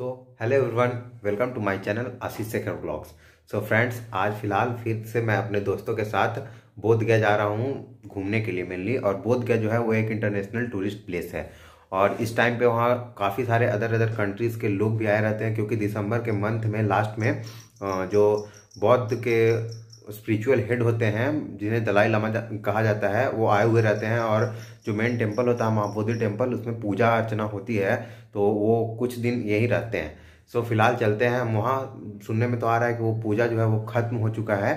So hello everyone, welcome to my channel Ashish Shekhar blogs. So friends, आज फिलहाल फिर से मैं अपने दोस्तों के साथ बोधगया जा रहा हूँ घूमने के लिए मेनली। और बोधगया जो है वो एक इंटरनेशनल टूरिस्ट प्लेस है और इस टाइम पे वहाँ काफ़ी सारे अदर कंट्रीज़ के लोग भी आए रहते हैं, क्योंकि दिसंबर के मंथ में लास्ट में जो बौद्ध के स्पिरिचुअल हेड होते हैं जिन्हें दलाई लामा कहा जाता है वो आए हुए रहते हैं। और जो मेन टेम्पल होता है महाबोधि टेम्पल, उसमें पूजा अर्चना होती है, तो वो कुछ दिन यहीं रहते हैं। सो फिलहाल चलते हैं वहाँ। सुनने में तो आ रहा है कि वो पूजा जो है वो ख़त्म हो चुका है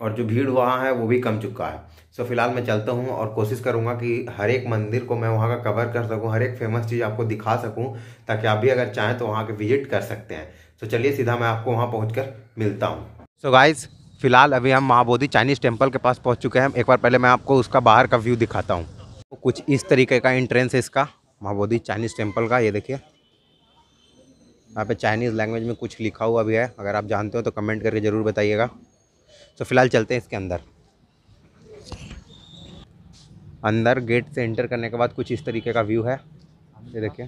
और जो भीड़ वहाँ है वो भी कम चुका है। सो फिलहाल मैं चलता हूँ और कोशिश करूँगा कि हर एक मंदिर को मैं वहाँ का कवर कर सकूँ, हर एक फेमस चीज़ आपको दिखा सकूँ, ताकि आप भी अगर चाहें तो वहाँ के विजिट कर सकते हैं। सो चलिए सीधा मैं आपको वहाँ पहुँच कर मिलता हूँ। सो गाइज, फिलहाल अभी हम महाबोधि चाइनीज़ टेम्पल के पास पहुंच चुके हैं। एक बार पहले मैं आपको उसका बाहर का व्यू दिखाता हूं। तो कुछ इस तरीके का एंट्रेंस है इसका, महाबोधि चाइनीज़ टेम्पल का। ये देखिए यहाँ पे चाइनीज़ लैंग्वेज में कुछ लिखा हुआ भी है, अगर आप जानते हो तो कमेंट करके ज़रूर बताइएगा। तो फिलहाल चलते हैं इसके अंदर। अंदर गेट से एंटर करने के बाद कुछ इस तरीके का व्यू है, ये देखिए।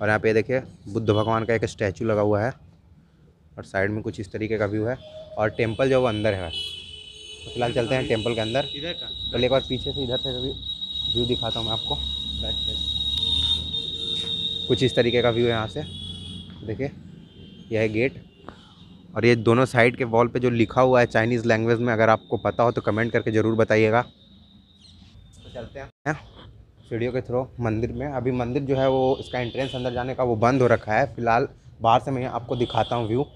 और यहाँ पे देखिए बुद्ध भगवान का एक स्टैचू लगा हुआ है और साइड में कुछ इस तरीके का व्यू है और टेंपल जो वो अंदर है। तो फिलहाल चलते हैं टेंपल के अंदर। पहले एक बार पीछे से इधर से व्यू दिखाता हूँ मैं आपको। कुछ इस तरीके का व्यू है यहाँ से, देखिए यह है गेट। और ये दोनों साइड के वॉल पे जो लिखा हुआ है चाइनीज़ लैंग्वेज में, अगर आपको पता हो तो कमेंट करके ज़रूर बताइएगा। तो चलते हैं सीढ़ियों के थ्रू मंदिर में। अभी मंदिर जो है वो इसका एंट्रेंस अंदर जाने का वो बंद हो रखा है। फिलहाल बाहर से मैं आपको दिखाता हूँ व्यू।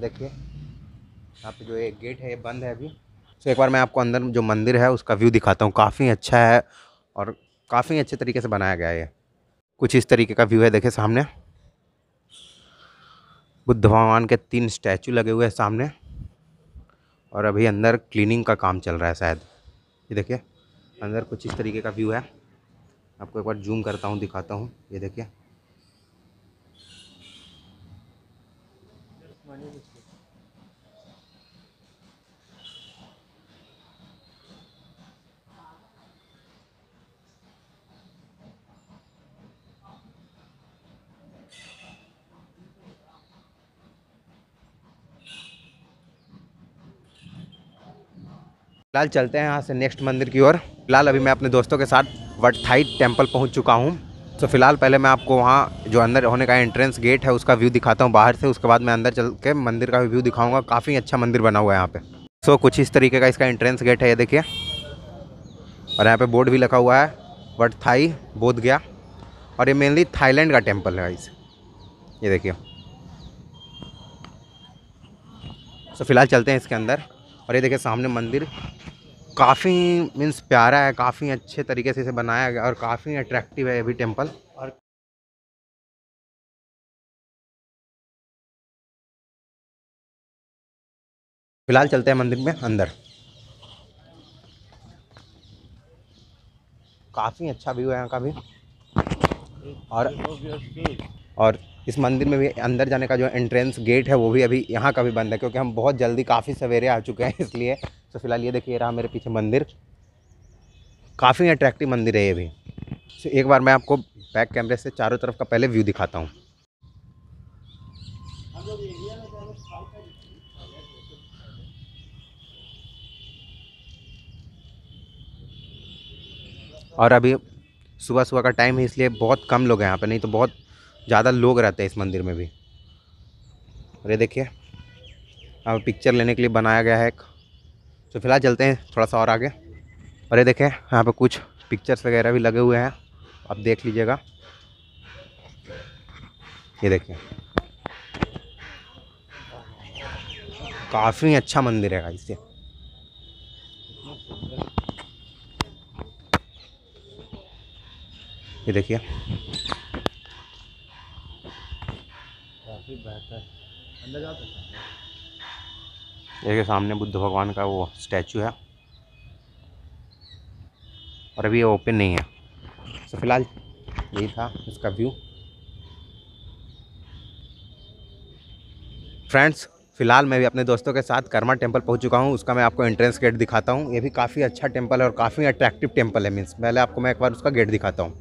देखिए यहाँ पे जो एक गेट है ये बंद है अभी। तो एक बार मैं आपको अंदर जो मंदिर है उसका व्यू दिखाता हूँ। काफ़ी अच्छा है और काफ़ी अच्छे तरीके से बनाया गया है। ये कुछ इस तरीके का व्यू है, देखिए सामने बुद्ध भगवान के 3 स्टैचू लगे हुए हैं सामने। और अभी अंदर क्लीनिंग का काम चल रहा है शायद। ये देखिए अंदर कुछ इस तरीके का व्यू है, आपको एक बार जूम करता हूँ दिखाता हूँ। ये देखिए फिलहाल चलते हैं यहाँ से नेक्स्ट मंदिर की ओर। फिलहाल अभी मैं अपने दोस्तों के साथ वट थाई टेम्पल पहुँच चुका हूँ। तो फिलहाल पहले मैं आपको वहाँ जो अंदर होने का एंट्रेंस गेट है उसका व्यू दिखाता हूँ बाहर से, उसके बाद मैं अंदर चल के मंदिर का व्यू दिखाऊँगा। काफ़ी अच्छा मंदिर बना हुआ है यहाँ पे। सो कुछ इस तरीके का इसका एंट्रेंस गेट है, ये देखिए। और यहाँ पर बोर्ड भी लगा हुआ है वट थाई बोधगया। और ये मेनली थाईलैंड का टेम्पल है गाइस, ये देखिए। सो फिलहाल चलते हैं इसके अंदर। और ये देखिए सामने मंदिर काफ़ी मीन्स प्यारा है, काफ़ी अच्छे तरीके से इसे बनाया गया और काफ़ी अट्रैक्टिव है ये भी टेम्पल। और फिलहाल चलते हैं मंदिर में अंदर। काफ़ी अच्छा व्यू है यहाँ का भी। और इस मंदिर में भी अंदर जाने का जो एंट्रेंस गेट है वो भी अभी यहाँ का भी बंद है, क्योंकि हम बहुत जल्दी काफ़ी सवेरे आ चुके हैं इसलिए। तो फिलहाल ये देखिए रहा मेरे पीछे मंदिर, काफ़ी अट्रैक्टिव मंदिर है ये भी। तो एक बार मैं आपको बैक कैमरे से चारों तरफ का पहले व्यू दिखाता हूँ। और अभी सुबह सुबह का टाइम है इसलिए बहुत कम लोग हैं यहाँ पे, नहीं तो बहुत ज़्यादा लोग रहते हैं इस मंदिर में भी। और ये देखिए अब पिक्चर लेने के लिए बनाया गया है एक। तो फिलहाल चलते हैं थोड़ा सा और आगे। और ये देखें यहाँ पे कुछ पिक्चर्स वगैरह भी लगे हुए हैं, आप देख लीजिएगा। ये देखिए काफ़ी अच्छा मंदिर है इससे। ये देखिए देखिए सामने बुद्ध भगवान का वो स्टैचू है और अभी ये ओपन नहीं है। तो फिलहाल यही था इसका व्यू। फ्रेंड्स, फिलहाल मैं भी अपने दोस्तों के साथ कर्मा टेम्पल पहुंच चुका हूं, उसका मैं आपको एंट्रेंस गेट दिखाता हूं। ये भी काफ़ी अच्छा टेम्पल है और काफ़ी अट्रैक्टिव टेम्पल है मीन्स। पहले आपको मैं एक बार उसका गेट दिखाता हूँ।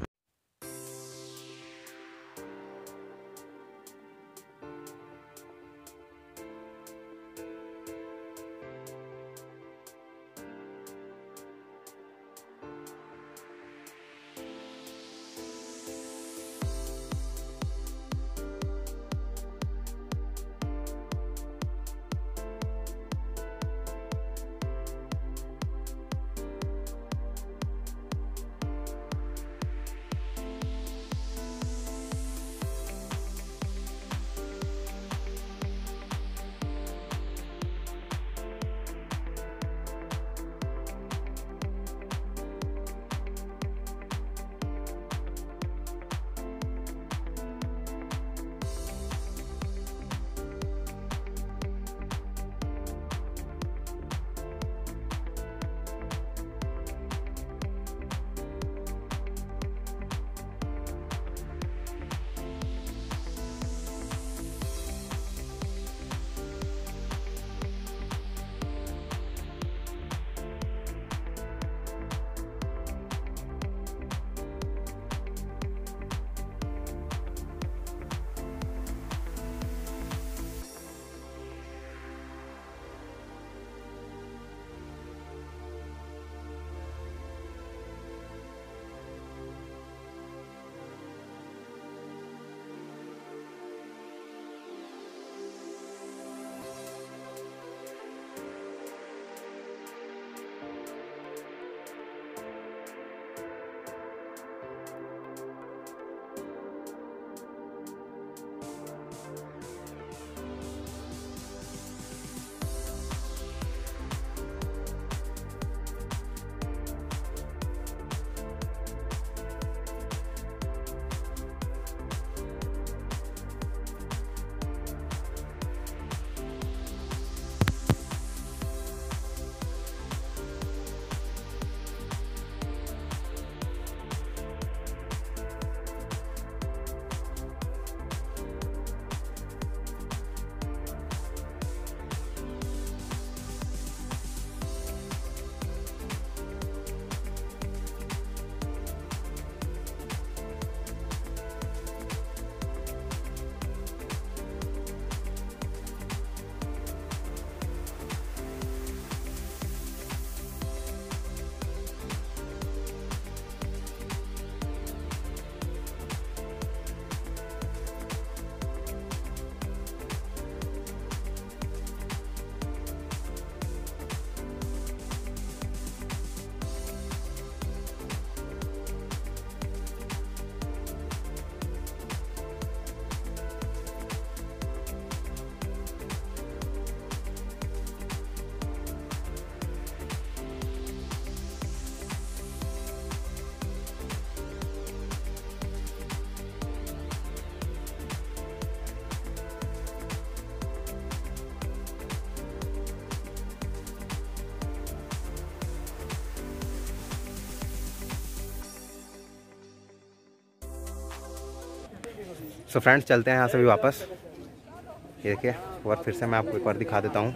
सो फ्रेंड्स चलते हैं यहाँ से भी वापस। ये देखिए और फिर से मैं आपको एक बार दिखा देता हूँ।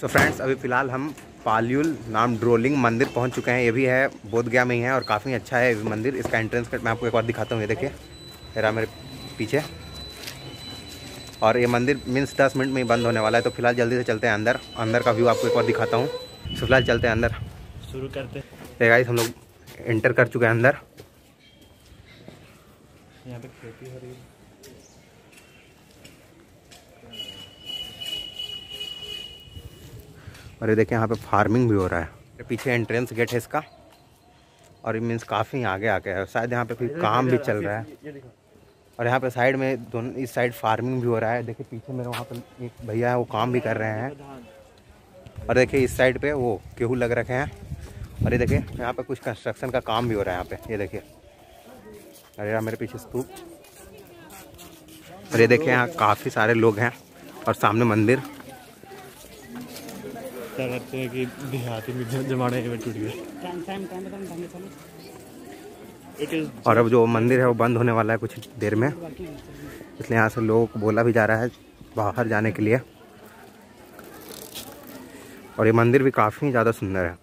सो फ्रेंड्स अभी फ़िलहाल हम पाल्यूल नाम ड्रोलिंग मंदिर पहुंच चुके हैं। ये भी है बोधगया में ही है और काफ़ी अच्छा है ये मंदिर। इसका एंट्रेंस कट मैं आपको एक बार दिखाता हूँ। ये देखिए मेरा मेरे पीछे। और ये मंदिर मीन्स 10 मिनट में ही बंद होने वाला है, तो फिलहाल जल्दी से चलते हैं अंदर। अंदर का व्यू आपको एक बार दिखाता हूँ। सो फिलहाल चलते हैं अंदर, शुरू करते हैं। गाइस हम लोग एंटर कर चुके हैं अंदर। यहाँ पे खेती हो रही है। और ये देखिए यहाँ पे फार्मिंग भी हो रहा है। पीछे एंट्रेंस गेट है इसका। और ये मीन्स काफ़ी आगे आके है, शायद यहाँ पे कोई काम भी चल रहा है। और यहाँ पे साइड में दोनों इस साइड फार्मिंग भी हो रहा है। देखिए पीछे मेरे वहाँ पर एक भैया है, वो काम भी कर रहे हैं। और देखिए इस साइड पे वो गेहूँ लग रखे हैं। और ये देखिए यहाँ पर कुछ कंस्ट्रक्शन का काम भी हो रहा है यहाँ पर। ये देखिए, अरे यार मेरे पीछे स्तूप। और ये देखिए यहाँ काफ़ी सारे लोग हैं। और सामने मंदिर करते हैं कि देहाती में जमाने में टूट गए। और अब जो मंदिर है वो बंद होने वाला है कुछ देर में, इसलिए यहाँ से लोगों को बोला भी जा रहा है बाहर जाने के लिए। और ये मंदिर भी काफ़ी ज़्यादा सुंदर है।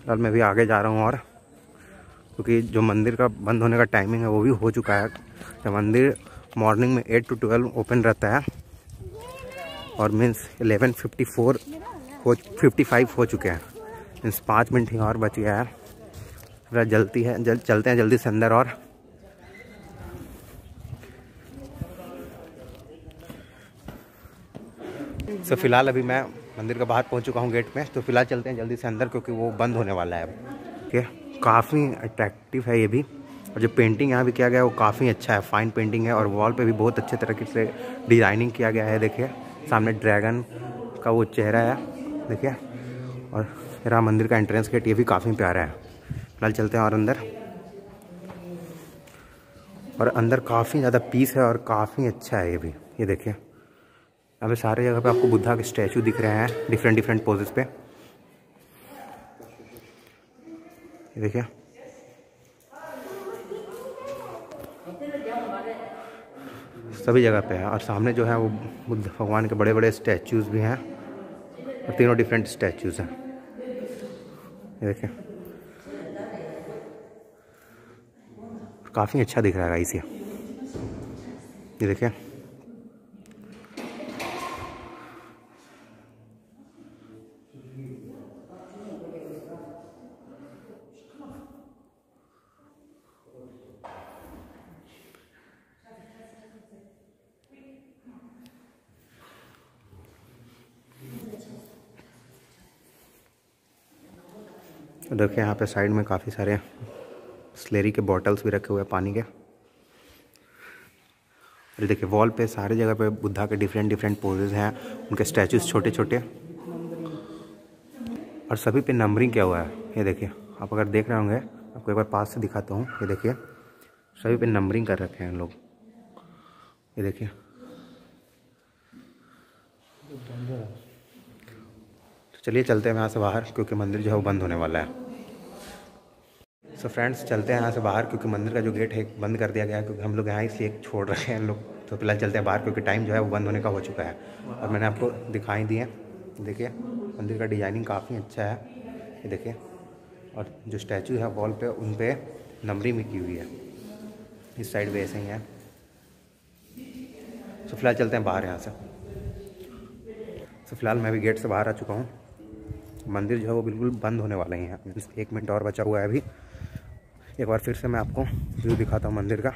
फिलहाल मैं भी आगे जा रहा हूँ, और क्योंकि जो मंदिर का बंद होने का टाइमिंग है वो भी हो चुका है। तो मंदिर मॉर्निंग में 8 to 12 ओपन रहता है, और मीन्स 11:54 55 हो चुके हैं। मीन्स 5 मिनट ही और बच गया है। थोड़ा जल्दी है, चलते हैं जल्दी से अंदर। और सो फिलहाल अभी मैं मंदिर के बाहर पहुंच चुका हूं गेट में। तो फिलहाल चलते हैं जल्दी से अंदर, क्योंकि वो बंद होने वाला है। ठीक है, काफ़ी अट्रैक्टिव है ये भी। और जो पेंटिंग यहाँ भी किया गया है वो काफ़ी अच्छा है, फाइन पेंटिंग है। और वॉल पे भी बहुत अच्छे तरीके से डिज़ाइनिंग किया गया है। देखिए सामने ड्रैगन का वो चेहरा है, देखिए। और राम मंदिर का एंट्रेंस गेट ये भी काफ़ी प्यारा है। फिलहाल चलते हैं और अंदर। और अंदर काफ़ी ज़्यादा पीस है और काफ़ी अच्छा है ये भी। ये देखिए यहाँ पे सारे जगह पे आपको बुद्धा के स्टैचू दिख रहे हैं डिफरेंट डिफरेंट पोजेस पे। ये देखिए। सभी जगह पे है। और सामने जो है वो बुद्ध भगवान के बड़े बड़े स्टैचूज़ भी हैं, और तीनों डिफरेंट स्टैचूज़ हैं। ये देखिए काफ़ी अच्छा दिख रहा है इसे। ये देखिए देखिए यहाँ पे साइड में काफ़ी सारे स्लेरी के बॉटल्स भी रखे हुए हैं पानी के। और देखिए वॉल पे सारे जगह पे बुद्धा के डिफरेंट डिफरेंट पोजेस हैं, उनके स्टैचूज छोटे छोटे। और सभी पे नंबरिंग क्या हुआ है ये देखिए। आप अगर देख रहे होंगे, आपको एक बार पास से दिखाता हूँ। ये देखिए सभी पे नंबरिंग कर रखे हैं लोग। ये देखिए चलिए चलते हैं यहाँ से बाहर, क्योंकि मंदिर जो है वो बंद होने वाला है। सो फ्रेंड्स चलते हैं यहाँ से बाहर, क्योंकि मंदिर का जो गेट है बंद कर दिया गया है, क्योंकि हम लोग यहाँ इसलिए छोड़ रहे हैं लोग। तो फिलहाल चलते हैं बाहर, क्योंकि टाइम जो है वो बंद होने का हो चुका है। और मैंने आपको दिखाई दी है। देखिए मंदिर का डिज़ाइनिंग काफ़ी अच्छा है ये देखिए। और जो स्टैचू है वॉल पर, उन पर नंबरिंग भी की हुई है। इस साइड भी ऐसे ही है। सो फिलहाल चलते हैं बाहर यहाँ से। सो फिलहाल मैं भी गेट से बाहर आ चुका हूँ। मंदिर जो है वो बिल्कुल बंद होने वाला ही है। 1 मिनट और बचा हुआ है अभी। एक बार फिर से मैं आपको व्यू दिखाता हूँ मंदिर का।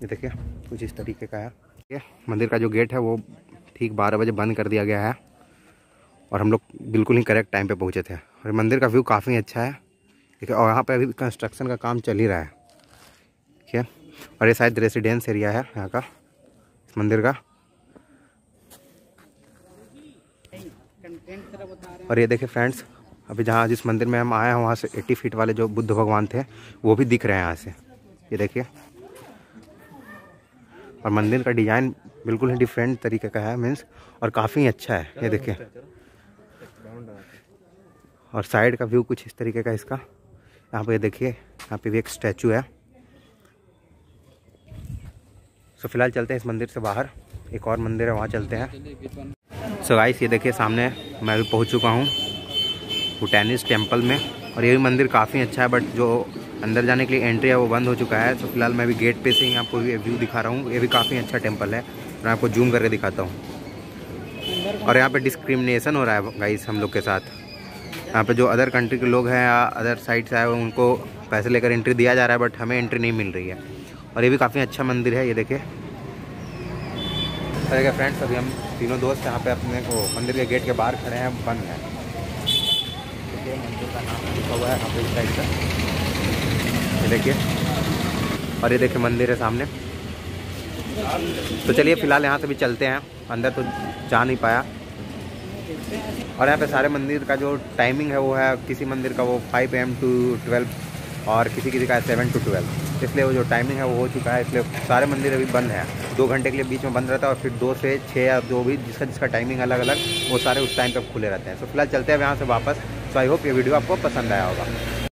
ये देखिए कुछ इस तरीके का है। ये मंदिर का जो गेट है वो ठीक 12 बजे बंद कर दिया गया है, और हम लोग बिल्कुल ही करेक्ट टाइम पे पहुँचे थे। और मंदिर का व्यू काफ़ी अच्छा है ठीक है। और यहाँ पर अभी कंस्ट्रक्शन का काम चल ही रहा है ठीक है। और ये शायद रेसिडेंस एरिया है यहाँ का, इस मंदिर का। और ये देखिए फ्रेंड्स अभी जहाँ जिस मंदिर में हम आए हैं वहाँ से 80 फीट वाले जो बुद्ध भगवान थे वो भी दिख रहे हैं यहाँ से। ये देखिए। और मंदिर का डिज़ाइन बिल्कुल ही डिफरेंट तरीके का है मीन्स, और काफ़ी अच्छा है ये देखिए। और साइड का व्यू कुछ इस तरीके का इसका। यहाँ पे देखिए, यहाँ पे भी एक स्टैचू है। सो फिलहाल चलते हैं इस मंदिर से बाहर, एक और मंदिर है वहाँ चलते हैं। सो गाइस ये देखिए सामने मैं भी पहुँच चुका हूँ बुटैनिस टेम्पल में, और ये भी मंदिर काफ़ी अच्छा है, बट जो अंदर जाने के लिए एंट्री है वो बंद हो चुका है। तो फिलहाल मैं भी गेट पे से ही आपको ये व्यू दिखा रहा हूँ। ये भी काफ़ी अच्छा टेम्पल है, मैं आपको जूम करके दिखाता हूँ। और यहाँ पे डिस्क्रिमिनेशन हो रहा है गाइस हम लोग के साथ। यहाँ पे जो अदर कंट्री के लोग हैं या अदर साइड से आए हुए, उनको पैसे लेकर एंट्री दिया जा रहा है, बट हमें एंट्री नहीं मिल रही है। और ये भी काफ़ी अच्छा मंदिर है, ये देखिए। अरे फ्रेंड्स, अभी हम तीनों दोस्त यहाँ पर अपने को मंदिर के गेट के बाहर खड़े हैं, बंद है। मंदिर का नाम लिखा हुआ है यहाँ साइड का, ये देखिए। और ये देखिए मंदिर है सामने। तो चलिए फिलहाल यहाँ से भी चलते हैं, अंदर तो जा नहीं पाया। और यहाँ पे सारे मंदिर का जो टाइमिंग है वो है, किसी मंदिर का वो 5 AM to 12 और किसी किसी का 7 to 12, इसलिए वो जो टाइमिंग है वो हो चुका है, इसलिए सारे मंदिर अभी बंद हैं। 2 घंटे के लिए बीच में बंद रहता है, और फिर 2 से 6 या जो भी जिसका जिसका टाइमिंग अलग अलग, वो सारे उस टाइम तक खुले रहते हैं। तो फिलहाल चलते हैं यहाँ से वापस। सो आई होप ये वीडियो आपको पसंद आया होगा।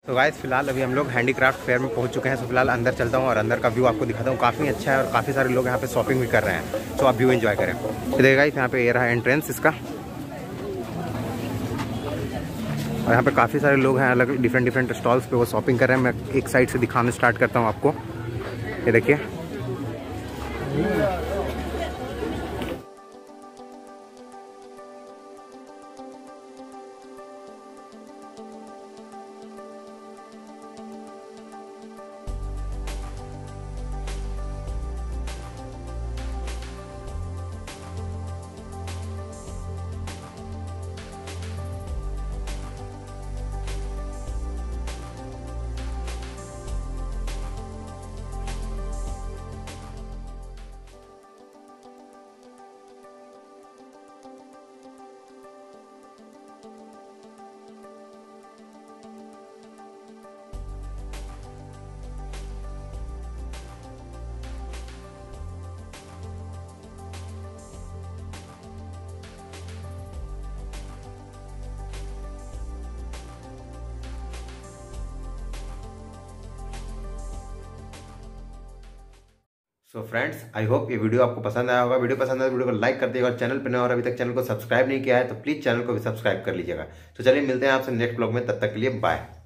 तो गाइस फिलहाल अभी हम लोग हैंडीक्राफ्ट फेयर में पहुंच चुके हैं। तो फिलहाल अंदर चलता हूं और अंदर का व्यू आपको दिखाता हूं, काफ़ी अच्छा है और काफ़ी सारे लोग यहां पे शॉपिंग भी कर रहे हैं। तो आप व्यू एंजॉय करें। तो देखिए गाइस यहां पे ये रहा एंट्रेंस इसका, और यहां पे काफ़ी सारे लोग हैं अलग डिफरेंट डिफरेंट स्टॉल्स पे, वो शॉपिंग कर रहे हैं। मैं एक साइड से दिखाना स्टार्ट करता हूँ आपको, ये देखिए। सो फ्रेंड्स आई होप ये वीडियो आपको पसंद आया होगा। वीडियो पसंद आया तो वीडियो को लाइक कर दीजिएगा, और चैनल पर नए और अभी तक चैनल को सब्सक्राइब नहीं किया है तो प्लीज़ चैनल को भी सब्सक्राइब कर लीजिएगा। तो चलिए मिलते हैं आपसे नेक्स्ट ब्लॉग में, तब तक के लिए बाय।